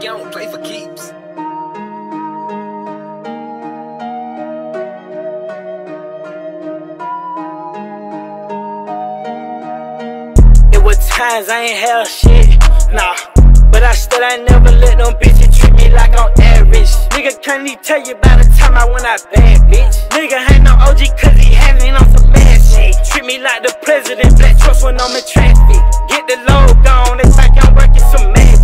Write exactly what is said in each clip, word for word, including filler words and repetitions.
I don't play for keeps. It was times I ain't held shit, nah. But I still ain't never let them bitches treat me like I'm average. Nigga can't even tell you by the time I went out bad, bitch. Nigga ain't no O G cause he having on some bad shit. Treat me like the president, black trust when I'm in traffic. Get the logo on, it's like I'm working some magic.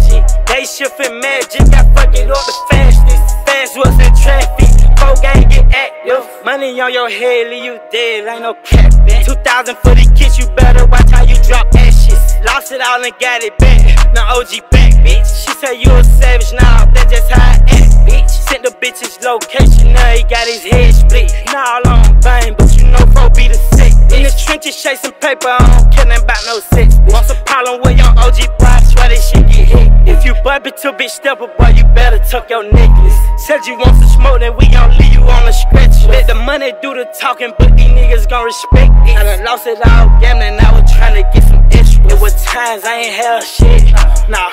They shifting magic, I fuck it up the fastest. Fast was in traffic, folk ain't get active. Money on your head, leave you dead, ain't no cap, bitch. two thousand for the kids, you better watch how you drop ashes. Lost it all and got it back, now O G back, bitch. She said you a savage, nah, that's just how I act, bitch. Sent the bitch's location, now he got his head split. Nah, all on vain, but you know bro be the sick, bitch. In the trenches, chasing paper, I don't care nothing about no sex, bitch. What's a problem with your O G boy, I swear this shit get hit. If you bump into bitch stepper, boy, you better tuck your necklace. Said you want some smoke, then we gon' leave you on the stretch. Let the money do the talking, but these niggas gon' respect it. I done lost it all gambling, I was tryna get some extras. It was times I ain't held shit, nah.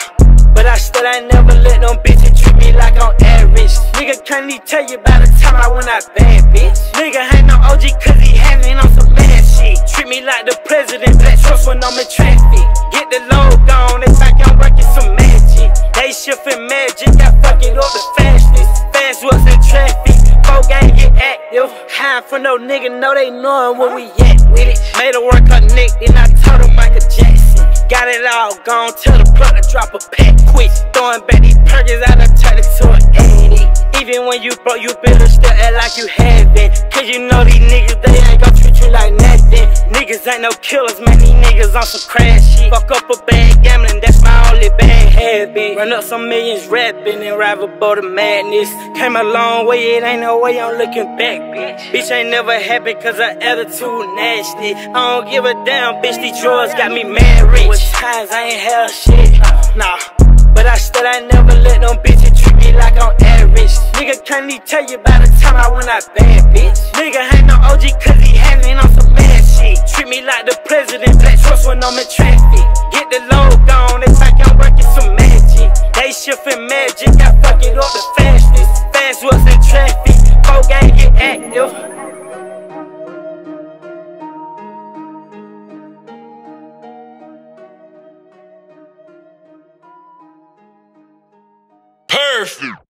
But I still ain't never let them bitches treat me like I'm average. Nigga can't even tell you by the time I went out bad, bitch. Nigga ain't no O G cause he having on some bad shit. Treat me like the president, black trust when I'm in traffic. Get the logo on, it's like I'm working some magic. They shifting magic, I fuck it up the fastest. Fast was in traffic, folk ain't get active. Hiding from no nigga, know they knowin' where we at with it. Made her work her neck, then I told her Michael Jackson. Got it all gone, tell the plug to drop a pack quick. Throwing back these perkins, I done turned it to an eighty. Even when you broke, you better still act like you haven't. Cause you know these niggas, they ain't gon' treat you like nothing. Niggas ain't no killers, man, these niggas on some crash shit. Fuck up a bad gambling, that's my only bad habit. Run up some millions rapping and rival boat of madness. Came a long way, it ain't no way I'm looking back, bitch. Bitch ain't never happy cause her attitude nasty. I don't give a damn, bitch, these drugs got me mad rich. With times I ain't held shit, nah. But I still ain't never let them bitches treat me like I'm average. Nigga can't even tell you by the time I went out bad, bitch. Nigga ain't no O G cause he having on some bad shit. Treat me like the president, black trust when I'm in traffic. Get the logo on, it's like I'm working some magic. They shifting magic, I fuck it up the fastest. Fast was in traffic, folk ain't get active. Perfect.